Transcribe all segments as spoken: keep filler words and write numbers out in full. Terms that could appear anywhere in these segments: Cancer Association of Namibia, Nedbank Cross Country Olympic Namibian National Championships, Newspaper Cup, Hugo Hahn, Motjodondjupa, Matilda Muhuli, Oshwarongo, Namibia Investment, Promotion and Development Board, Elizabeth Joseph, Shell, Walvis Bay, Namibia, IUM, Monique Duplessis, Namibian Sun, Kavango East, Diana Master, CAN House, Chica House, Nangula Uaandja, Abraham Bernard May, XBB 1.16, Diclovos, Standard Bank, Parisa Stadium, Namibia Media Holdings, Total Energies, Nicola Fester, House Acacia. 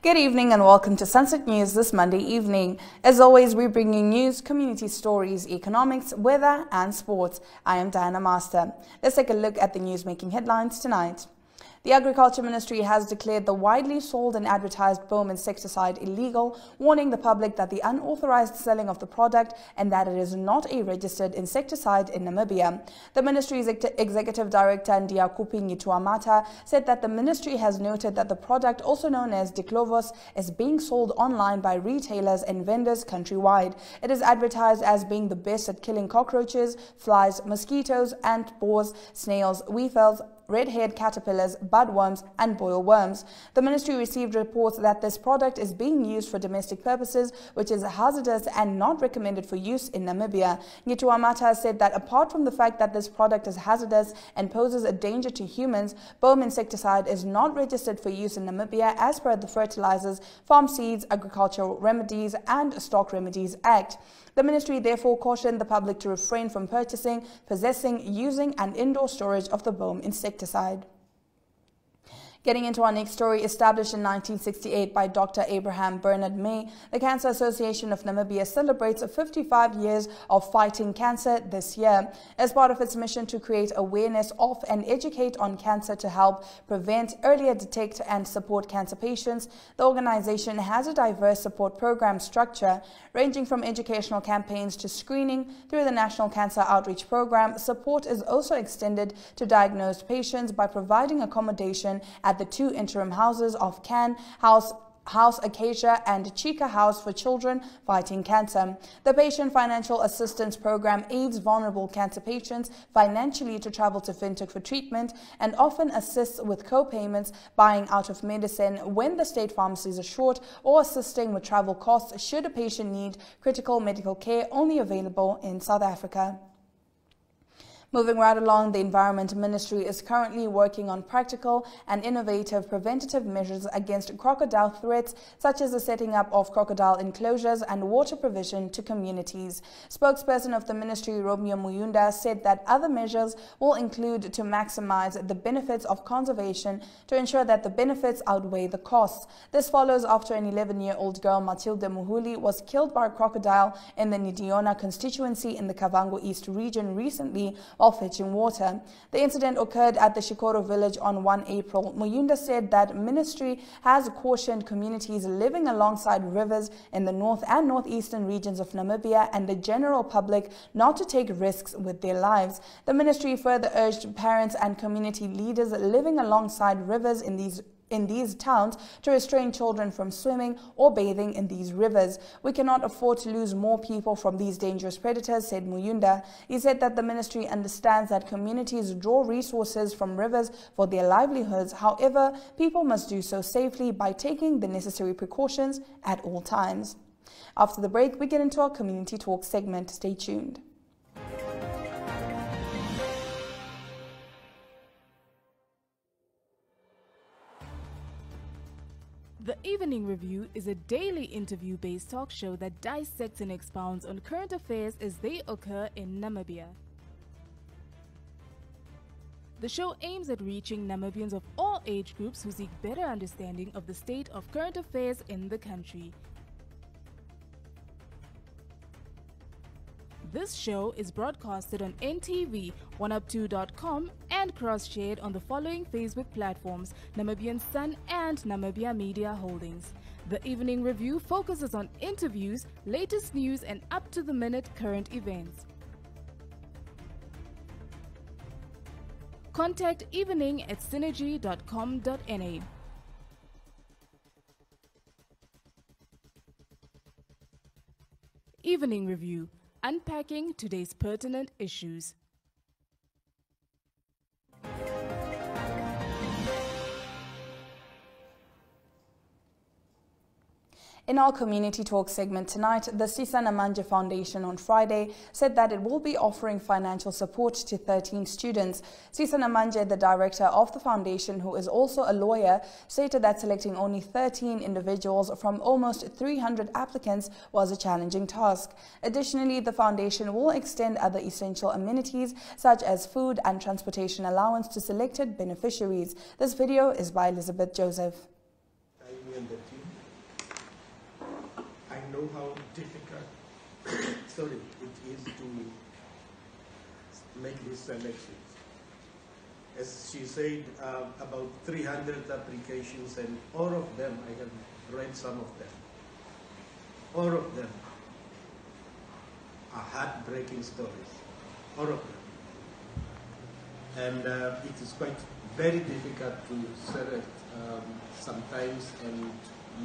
Good evening and welcome to Sunset News this Monday evening. As always, we bring you news, community stories, economics, weather and sports. I am Diana Master. Let's take a look at the news-making headlines tonight. The Agriculture Ministry has declared the widely sold and advertised Boom insecticide illegal, warning the public that the unauthorized selling of the product and that it is not a registered insecticide in Namibia. The Ministry's ex Executive Director Ndiyakupi Nghituwamata said that the Ministry has noted that the product, also known as Diclovos, is being sold online by retailers and vendors countrywide. It is advertised as being the best at killing cockroaches, flies, mosquitoes, ant borers, snails, weevils, red-haired caterpillars, budworms and boil worms. The ministry received reports that this product is being used for domestic purposes, which is hazardous and not recommended for use in Namibia. Nghituwamata said that apart from the fact that this product is hazardous and poses a danger to humans, Boom insecticide is not registered for use in Namibia as per the Fertilizers, Farm Seeds, Agricultural Remedies and Stock Remedies Act. The ministry therefore cautioned the public to refrain from purchasing, possessing, using and indoor storage of the Boom insecticide. Decide. Getting into our next story, established in nineteen sixty-eight by Doctor Abraham Bernard May, the Cancer Association of Namibia celebrates fifty-five years of fighting cancer this year. As part of its mission to create awareness of and educate on cancer to help prevent, earlier detect and support cancer patients, the organization has a diverse support program structure ranging from educational campaigns to screening. Through the National Cancer Outreach Program, support is also extended to diagnosed patients by providing accommodation at the two interim houses of CAN House, House Acacia and Chica House for children fighting cancer. The Patient Financial Assistance Program aids vulnerable cancer patients financially to travel to FinTech for treatment and often assists with co-payments, buying out of medicine when the state pharmacies are short, or assisting with travel costs should a patient need critical medical care only available in South Africa. Moving right along, the Environment Ministry is currently working on practical and innovative preventative measures against crocodile threats, such as the setting up of crocodile enclosures and water provision to communities. Spokesperson of the ministry, Romeo Muyunda, said that other measures will include to maximize the benefits of conservation to ensure that the benefits outweigh the costs. This follows after an eleven-year-old girl, Matilda Muhuli, was killed by a crocodile in the Ndiyakupi constituency in the Kavango East region recently, while fetching water. The incident occurred at the Shikoro village on the first of April. Muyunda said that ministry has cautioned communities living alongside rivers in the north and northeastern regions of Namibia and the general public not to take risks with their lives. The ministry further urged parents and community leaders living alongside rivers in these in these towns to restrain children from swimming or bathing in these rivers. We cannot afford to lose more people from these dangerous predators, said Muyunda. He said that the ministry understands that communities draw resources from rivers for their livelihoods. However, people must do so safely by taking the necessary precautions at all times. After the break, we get into our Community Talk segment. Stay tuned. The Evening Review is a daily interview-based talk show that dissects and expounds on current affairs as they occur in Namibia. The show aims at reaching Namibians of all age groups who seek better understanding of the state of current affairs in the country. This show is broadcasted on N T V one up two dot com and cross-shared on the following Facebook platforms: Namibian Sun and Namibia Media Holdings. The Evening Review focuses on interviews, latest news and up-to-the-minute current events. Contact evening at synergy dot com dot N A. Evening Review, unpacking today's pertinent issues. In our Community Talk segment tonight, the Sisa Namandje Foundation on Friday said that it will be offering financial support to thirteen students. Sisa Namandje, the director of the foundation, who is also a lawyer, stated that selecting only thirteen individuals from almost three hundred applicants was a challenging task. Additionally, the foundation will extend other essential amenities such as food and transportation allowance to selected beneficiaries. This video is by Elizabeth Joseph. know how difficult sorry, it is to make these selections. As she said, uh, about three hundred applications, and all of them, I have read some of them, all of them are heartbreaking stories, all of them. And uh, it is quite very difficult to select um, sometimes, and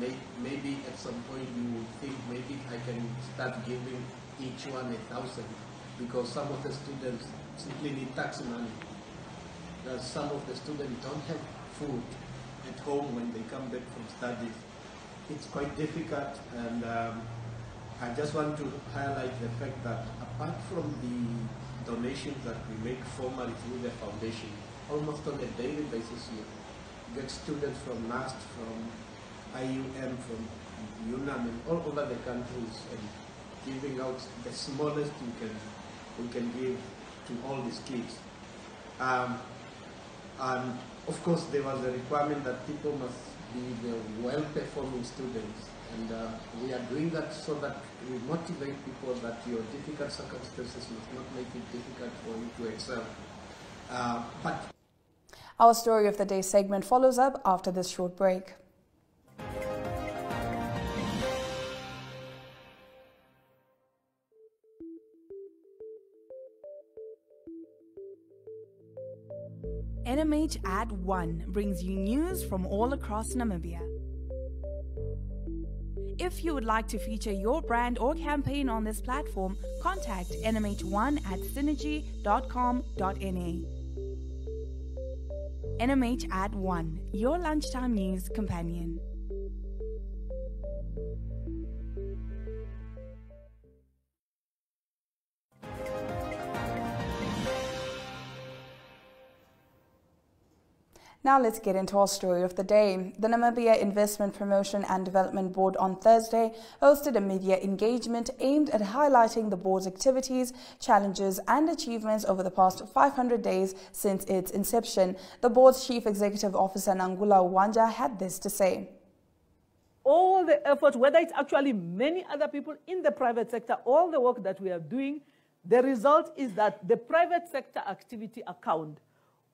may maybe at some point you think maybe I can start giving each one a thousand, because some of the students simply need tax money. That some of the students don't have food at home when they come back from studies. It's quite difficult, and um, I just want to highlight the fact that apart from the donations that we make formally through the foundation, almost on a daily basis you get students from MAST, from I U M, from UNAM, and all over the countries, and giving out the smallest you can, we can give to all these kids. Um, And of course, there was a requirement that people must be the well-performing students, and uh, we are doing that so that we motivate people that your difficult circumstances must not make it difficult for you to excel. Uh, but our Story of the Day segment follows up after this short break. N M H at one brings you news from all across Namibia. If you would like to feature your brand or campaign on this platform, contact N M H one at synergy dot com dot N A. N M H at one, your lunchtime news companion. Now let's get into our story of the day. The Namibia Investment, Promotion and Development Board on Thursday hosted a media engagement aimed at highlighting the board's activities, challenges and achievements over the past five hundred days since its inception. The board's Chief Executive Officer Nangula Uaandja had this to say. All the effort, whether it's actually many other people in the private sector, all the work that we are doing, the result is that the private sector activity account,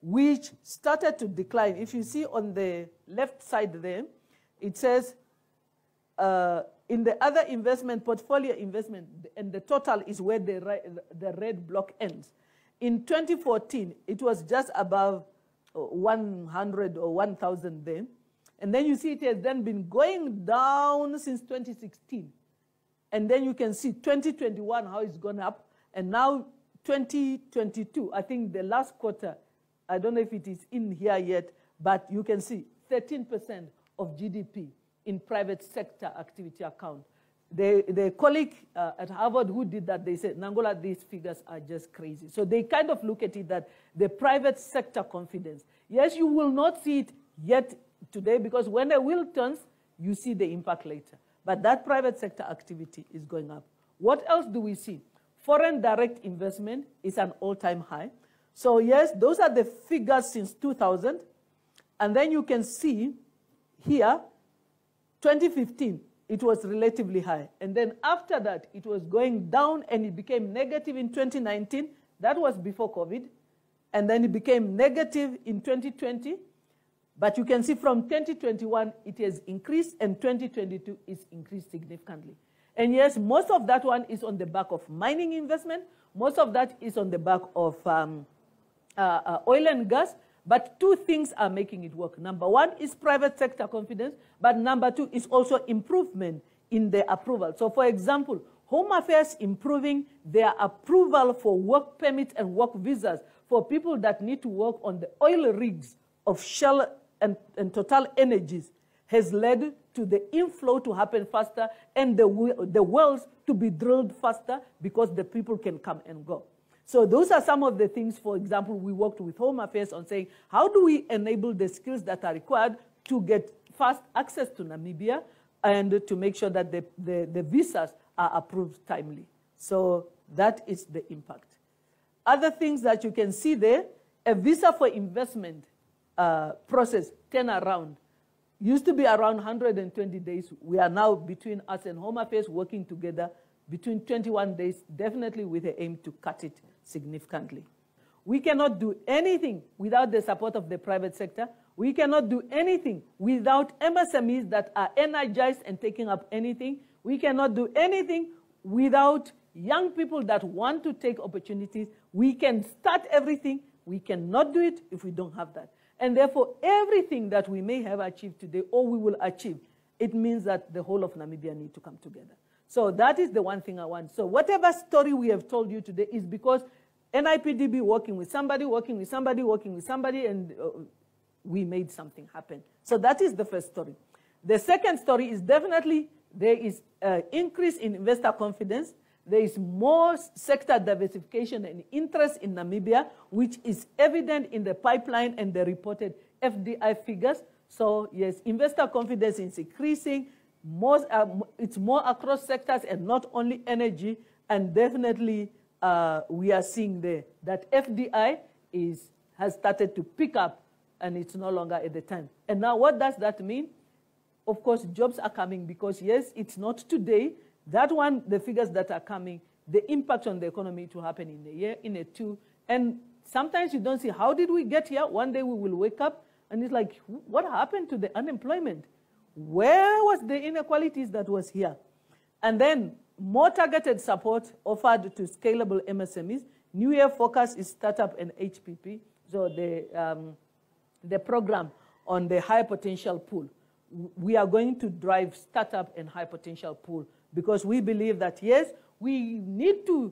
which started to decline. If you see on the left side there, it says uh, in the other investment, portfolio investment, and the total is where the, the red block ends. In twenty fourteen, it was just above one hundred or one thousand there. And then you see it has then been going down since twenty sixteen. And then you can see twenty twenty-one, how it's gone up. And now twenty twenty-two, I think the last quarter, I don't know if it is in here yet, but you can see thirteen percent of G D P in private sector activity account. The, the colleague uh, at Harvard who did that, they said, Nangula, these figures are just crazy. So they kind of look at it that the private sector confidence. Yes, you will not see it yet today, because when the wheel turns, you see the impact later. But that private sector activity is going up. What else do we see? Foreign direct investment is an all-time high. So yes, those are the figures since two thousand. And then you can see here, twenty fifteen, it was relatively high. And then after that, it was going down and it became negative in twenty nineteen. That was before COVID. And then it became negative in twenty twenty. But you can see from twenty twenty-one, it has increased, and twenty twenty-two is increased significantly. And yes, most of that one is on the back of mining investment. Most of that is on the back of um, Uh, uh, oil and gas, but two things are making it work. Number one is private sector confidence, but number two is also improvement in the approval. So for example, Home Affairs improving their approval for work permits and work visas for people that need to work on the oil rigs of Shell and, and Total Energies has led to the inflow to happen faster and the, the wells to be drilled faster because the people can come and go. So those are some of the things, for example, we worked with Home Affairs on saying, how do we enable the skills that are required to get fast access to Namibia and to make sure that the, the, the visas are approved timely? So that is the impact. Other things that you can see there, a visa for investment uh, process turnaround used to be around one hundred twenty days. We are now, between us and Home Affairs, working together between twenty-one days, definitely with the aim to cut it significantly. We cannot do anything without the support of the private sector. We cannot do anything without M S M Es that are energized and taking up anything. We cannot do anything without young people that want to take opportunities. We can start everything. We cannot do it if we don't have that. And therefore, everything that we may have achieved today, or we will achieve, it means that the whole of Namibia need to come together. So that is the one thing I want. So whatever story we have told you today is because N I P D B working with somebody, working with somebody, working with somebody, and uh, we made something happen. So that is the first story. The second story is definitely there is an increase in investor confidence. There is more sector diversification and interest in Namibia, which is evident in the pipeline and the reported F D I figures. So yes, investor confidence is increasing. Most, uh, it's more across sectors and not only energy, and definitely Uh, we are seeing there that F D I is, has started to pick up, and it's no longer at the time. And now what does that mean? Of course, jobs are coming because, yes, it's not today. That one, the figures that are coming, the impact on the economy to happen in a year, in a two. And sometimes you don't see, how did we get here? One day we will wake up, and it's like, what happened to the unemployment? Where was the inequalities that was here? And then more targeted support offered to scalable M S M Es. New Year focus is startup and H P P, so the, um, the program on the high potential pool. We are going to drive startup and high potential pool because we believe that, yes, we need to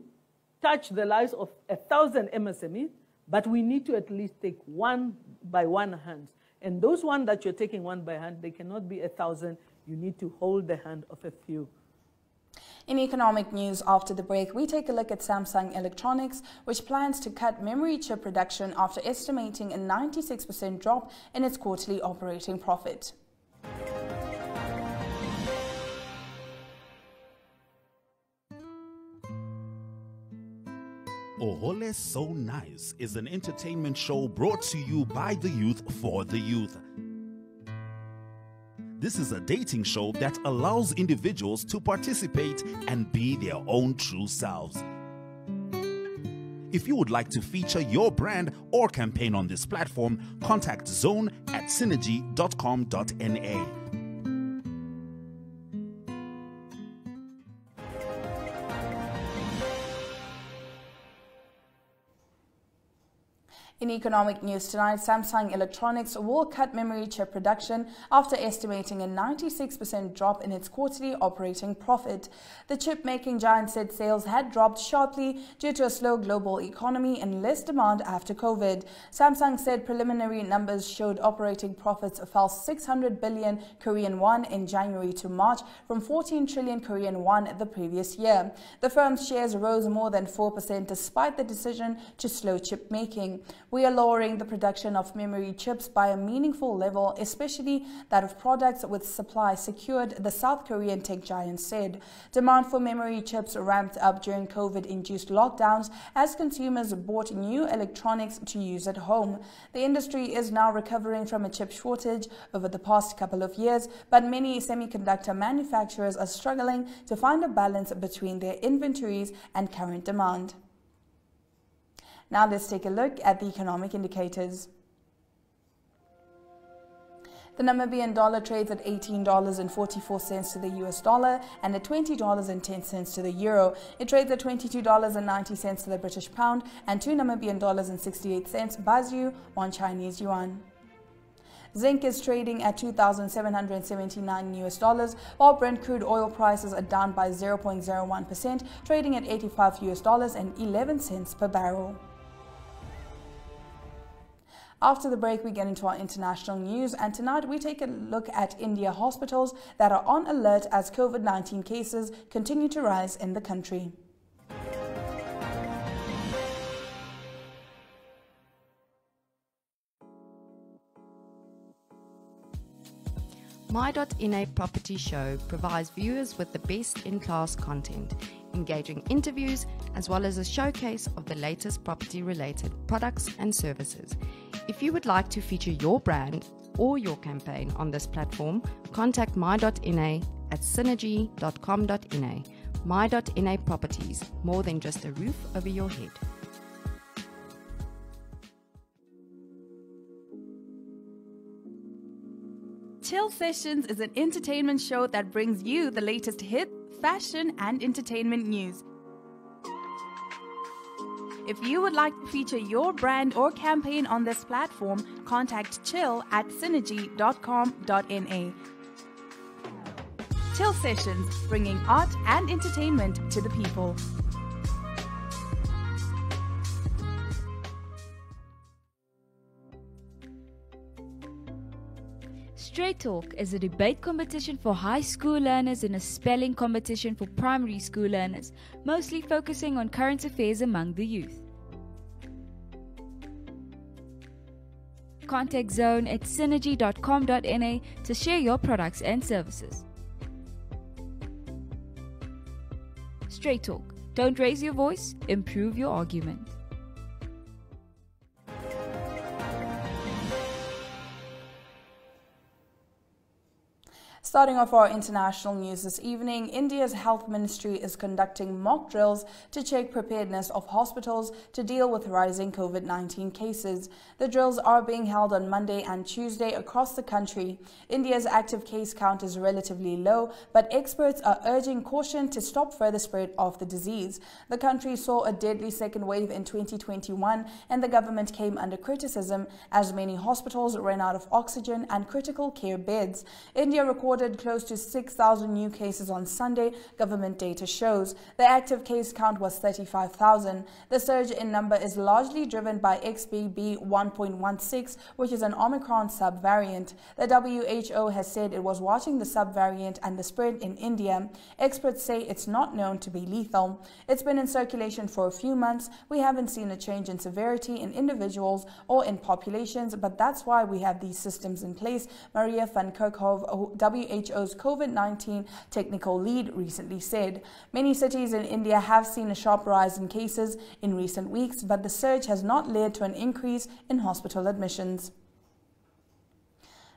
touch the lives of a thousand M S M Es, but we need to at least take one by one hand. And those one that you're taking one by hand, they cannot be a thousand. You need to hold the hand of a few. In economic news after the break, we take a look at Samsung Electronics, which plans to cut memory chip production after estimating a ninety-six percent drop in its quarterly operating profit. Ohole So Nice is an entertainment show brought to you by the youth for the youth. This is a dating show that allows individuals to participate and be their own true selves. If you would like to feature your brand or campaign on this platform, contact Zone at synergy dot com dot N A. In economic news tonight, Samsung Electronics will cut memory chip production after estimating a ninety-six percent drop in its quarterly operating profit. The chip-making giant said sales had dropped sharply due to a slow global economy and less demand after COVID. Samsung said preliminary numbers showed operating profits fell six hundred billion Korean won in January to March from fourteen trillion Korean won the previous year. The firm's shares rose more than four percent despite the decision to slow chip-making. We are lowering the production of memory chips by a meaningful level, especially that of products with supply secured, the South Korean tech giant said. Demand for memory chips ramped up during COVID-induced lockdowns as consumers bought new electronics to use at home. The industry is now recovering from a chip shortage over the past couple of years, but many semiconductor manufacturers are struggling to find a balance between their inventories and current demand. Now let's take a look at the economic indicators. The Namibian dollar trades at eighteen dollars and forty-four cents to the U S dollar and at twenty dollars and ten cents to the euro. It trades at twenty-two dollars and ninety cents to the British pound and two Namibian dollars and sixty-eight cents Bazu on Chinese yuan. Zinc is trading at two thousand seven hundred seventy-nine U S dollars, while Brent crude oil prices are down by zero point zero one percent, trading at eighty-five U S dollars and eleven cents per barrel. After the break, we get into our international news, and tonight we take a look at India hospitals that are on alert as COVID nineteen cases continue to rise in the country. my dot N A Property Show provides viewers with the best-in-class content, engaging interviews, as well as a showcase of the latest property-related products and services. If you would like to feature your brand or your campaign on this platform, contact my dot n a at synergy dot com dot n a. my dot n a Properties, more than just a roof over your head. Chill Sessions is an entertainment show that brings you the latest hit, fashion and entertainment news. If you would like to feature your brand or campaign on this platform, contact chill at synergy dot com dot n a. Chill Sessions, bringing art and entertainment to the people. Straight Talk is a debate competition for high school learners and a spelling competition for primary school learners, mostly focusing on current affairs among the youth. Contact Zone at synergy dot com dot n a to share your products and services. Straight Talk. Don't raise your voice, improve your argument. Starting off our international news this evening, India's Health Ministry is conducting mock drills to check preparedness of hospitals to deal with rising COVID nineteen cases. The drills are being held on Monday and Tuesday across the country. India's active case count is relatively low, but experts are urging caution to stop further spread of the disease. The country saw a deadly second wave in twenty twenty-one, and the government came under criticism as many hospitals ran out of oxygen and critical care beds. India recorded close to six thousand new cases on Sunday, government data shows. The active case count was thirty-five thousand. The surge in number is largely driven by X B B one point one six, which is an Omicron subvariant. The W H O has said it was watching the subvariant and the spread in India. Experts say it's not known to be lethal. It's been in circulation for a few months. We haven't seen a change in severity in individuals or in populations, but that's why we have these systems in place, Maria van Kerkhove, W H O's COVID nineteen technical lead, recently said. Many cities in India have seen a sharp rise in cases in recent weeks, but the surge has not led to an increase in hospital admissions.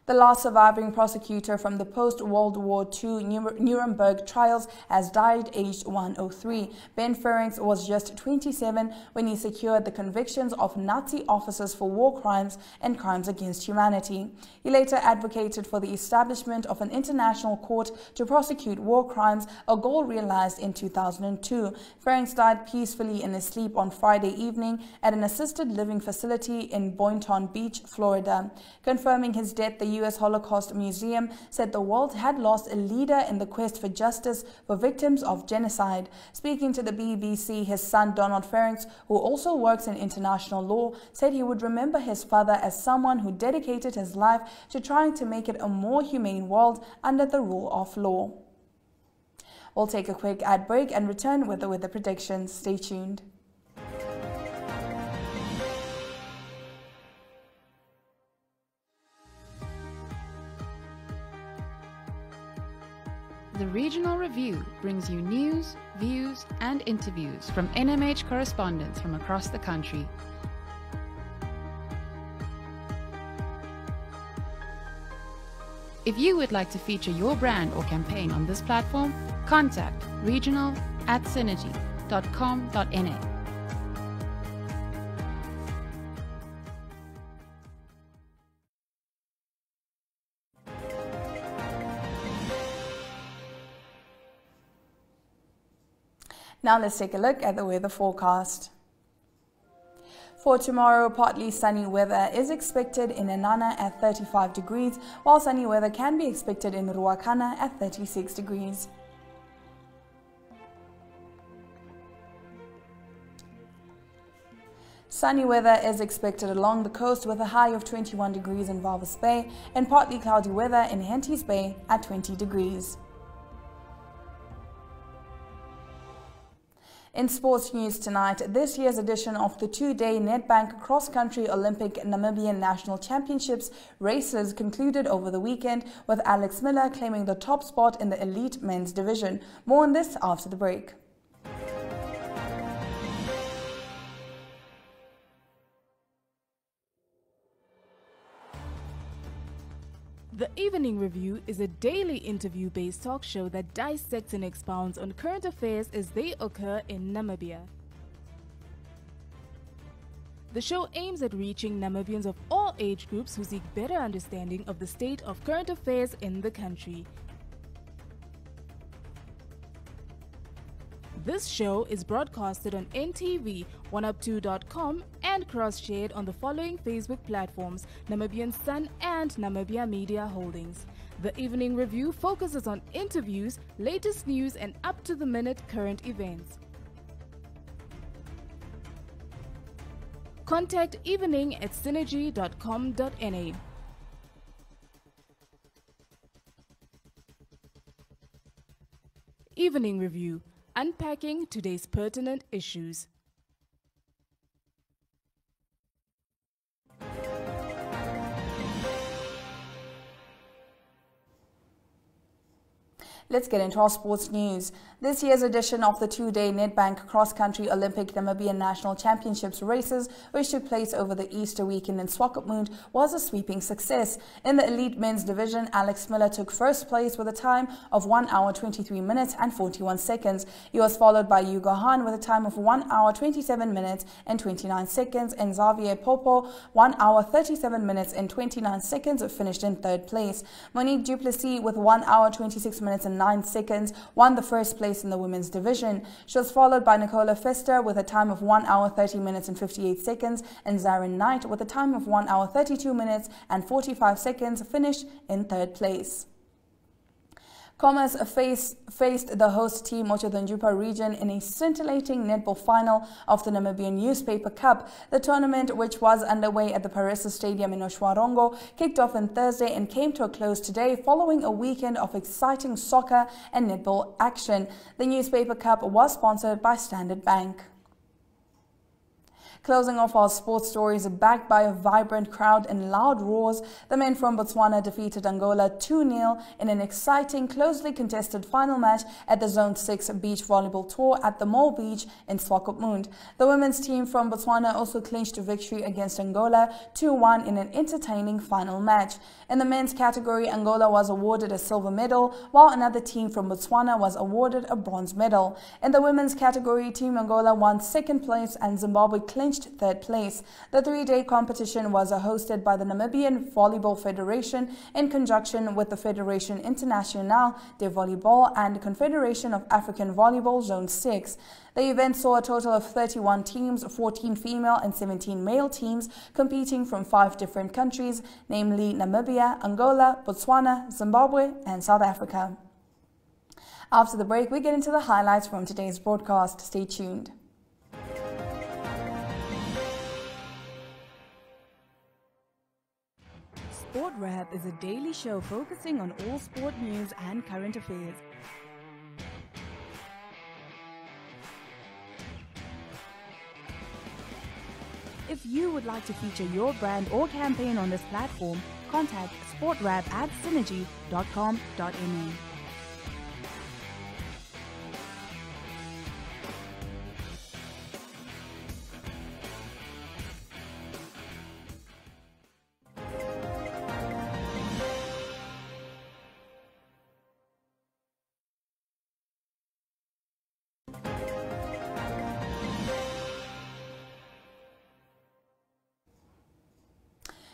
The last surviving prosecutor from the post-World War Two Nuremberg trials has died aged one hundred three. Ben Ferenc was just twenty-seven when he secured the convictions of Nazi officers for war crimes and crimes against humanity. He later advocated for the establishment of an international court to prosecute war crimes, a goal realized in two thousand two. Ferenc died peacefully in his sleep on Friday evening at an assisted living facility in Boynton Beach, Florida. Confirming his death, the U S Holocaust Museum said the world had lost a leader in the quest for justice for victims of genocide. Speaking to the B B C, his son Donald Ferenc, who also works in international law, said he would remember his father as someone who dedicated his life to trying to make it a more humane world under the rule of law. We'll take a quick ad break and return with the, with the predictions. Stay tuned. The Regional Review brings you news, views, and interviews from N M H correspondents from across the country. If you would like to feature your brand or campaign on this platform, contact regional at synergy dot com dot n a. Now let's take a look at the weather forecast. For tomorrow, partly sunny weather is expected in Inanna at thirty-five degrees, while sunny weather can be expected in Ruacana at thirty-six degrees. Sunny weather is expected along the coast with a high of twenty-one degrees in Walvis Bay, and partly cloudy weather in Henties Bay at twenty degrees. In sports news tonight, this year's edition of the two-day Nedbank Cross Country Olympic Namibian National Championships races concluded over the weekend, with Alex Miller claiming the top spot in the elite men's division. More on this after the break. The Evening Review is a daily interview-based talk show that dissects and expounds on current affairs as they occur in Namibia. The show aims at reaching Namibians of all age groups who seek better understanding of the state of current affairs in the country. This show is broadcasted on N T V one up two dot com and cross-shared on the following Facebook platforms, Namibian Sun and Namibia Media Holdings. The Evening Review focuses on interviews, latest news and up-to-the-minute current events. Contact evening at synergy dot com dot N A. Evening Review. Unpacking today's pertinent issues. Let's get into our sports news. This year's edition of the two-day Nedbank Cross Country Olympic Namibian National Championships races, which took place over the Easter weekend in Swakopmund, was a sweeping success. In the elite men's division, Alex Miller took first place with a time of one hour twenty-three minutes and forty-one seconds. He was followed by Hugo Hahn with a time of one hour twenty-seven minutes and twenty-nine seconds, and Xavier Popo, one hour thirty-seven minutes and twenty-nine seconds, finished in third place. Monique Duplessis with one hour twenty-six minutes and nine seconds won the first place in the women's division. She was followed by Nicola Fester with a time of one hour thirty minutes and fifty-eight seconds, and Zarin Knight with a time of one hour thirty-two minutes and forty-five seconds, finished in third place. Commerce face, faced the host team Motjodondjupa region in a scintillating netball final of the Namibian Newspaper Cup. The tournament, which was underway at the Parisa Stadium in Oshwarongo, kicked off on Thursday and came to a close today following a weekend of exciting soccer and netball action. The Newspaper Cup was sponsored by Standard Bank. Closing off our sports stories, backed by a vibrant crowd and loud roars, the men from Botswana defeated Angola two nil in an exciting, closely contested final match at the Zone six Beach Volleyball Tour at the Mole Beach in Swakopmund. The women's team from Botswana also clinched victory against Angola two one in an entertaining final match. In the men's category, Angola was awarded a silver medal, while another team from Botswana was awarded a bronze medal. In the women's category, Team Angola won second place and Zimbabwe clinched third place. The three-day competition was hosted by the Namibian Volleyball Federation in conjunction with the Federation Internationale de Volleyball and Confederation of African Volleyball Zone six. The event saw a total of thirty-one teams, fourteen female and seventeen male teams, competing from five different countries, namely Namibia, Angola, Botswana, Zimbabwe and South Africa. After the break, we get into the highlights from today's broadcast. Stay tuned. Sport Wrap is a daily show focusing on all sport news and current affairs. If you would like to feature your brand or campaign on this platform, contact sportwrap at synergy dot com dot N A.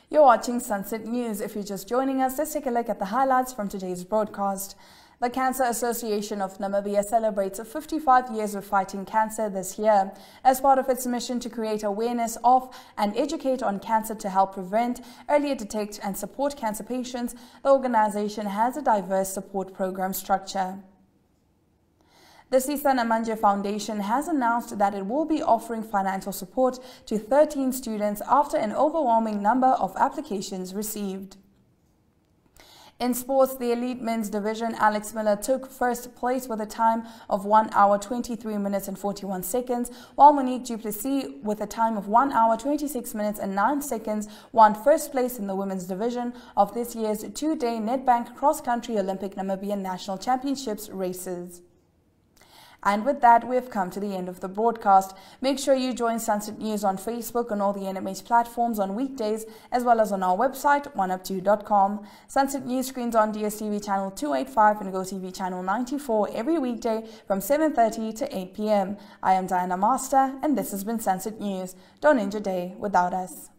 You're watching Sunset News. If you're just joining us, let's take a look at the highlights from today's broadcast. The Cancer Association of Namibia celebrates fifty-five years of fighting cancer this year. As part of its mission to create awareness of and educate on cancer to help prevent, earlier detect and support cancer patients, the organization has a diverse support program structure. The Sisa Namandje Foundation has announced that it will be offering financial support to thirteen students after an overwhelming number of applications received. In sports, the elite men's division, Alex Miller took first place with a time of one hour twenty-three minutes and forty-one seconds, while Monique Duplessis with a time of one hour twenty-six minutes and nine seconds won first place in the women's division of this year's two-day Nedbank Cross Country Olympic Namibian National Championships races. And with that, we've come to the end of the broadcast. Make sure you join Sunset News on Facebook and all the N M H platforms on weekdays, as well as on our website, one up two dot com. Sunset News screens on D S T V channel two eighty-five and GoTV channel ninety-four every weekday from seven thirty to eight p m I am Diana Master, and this has been Sunset News. Don't end your day without us.